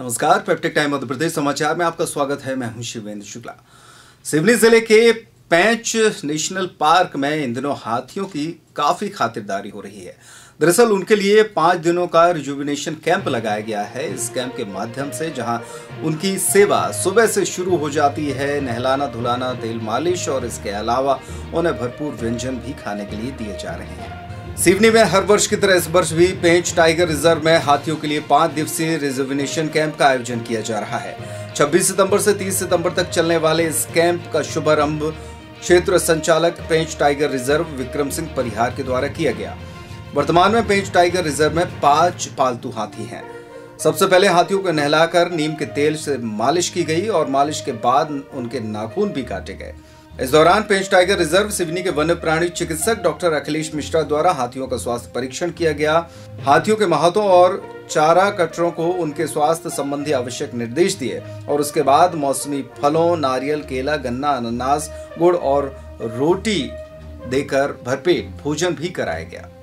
नमस्कार, peptic time Madhya Pradesh समाचार में आपका स्वागत है। मैं हूं शिवेंद्र शुक्ला। सिवनी जिले के पेंच नेशनल पार्क में इन दिनों हाथियों की काफ़ी खातिरदारी हो रही है। दरअसल उनके लिए 5 दिनों का रिजुविनेशन कैंप लगाया गया है। इस कैंप के माध्यम से जहां उनकी सेवा सुबह से शुरू हो जाती है, नहलाना धुलाना, तेल मालिश और इसके अलावा उन्हें भरपूर व्यंजन भी खाने के लिए दिए जा रहे हैं। सिवनी में हर वर्ष की तरह इस वर्ष भी पेंच टाइगर रिजर्व में हाथियों के लिए 5 दिवसीय रिजर्विनेशन कैंप का आयोजन किया जा रहा है। 26 सितंबर से 30 सितंबर तक चलने वाले इस कैंप का शुभारंभ क्षेत्र संचालक पेंच टाइगर रिजर्व विक्रम सिंह परिहार के द्वारा किया गया। वर्तमान में पेंच टाइगर रिजर्व में 5 पालतू हाथी हैं। सबसे पहले हाथियों को नहलाकर नीम के तेल से मालिश की गई और मालिश के बाद उनके नाखून भी काटे गए। इस दौरान पेंच टाइगर रिजर्व सिवनी के वन्य प्राणी चिकित्सक डॉक्टर अखिलेश मिश्रा द्वारा हाथियों का स्वास्थ्य परीक्षण किया गया। हाथियों के महतों और चारा कटरों को उनके स्वास्थ्य संबंधी आवश्यक निर्देश दिए और उसके बाद मौसमी फलों, नारियल, केला, गन्ना, अनानास, गुड़ और रोटी देकर भरपेट भोजन भी कराया गया।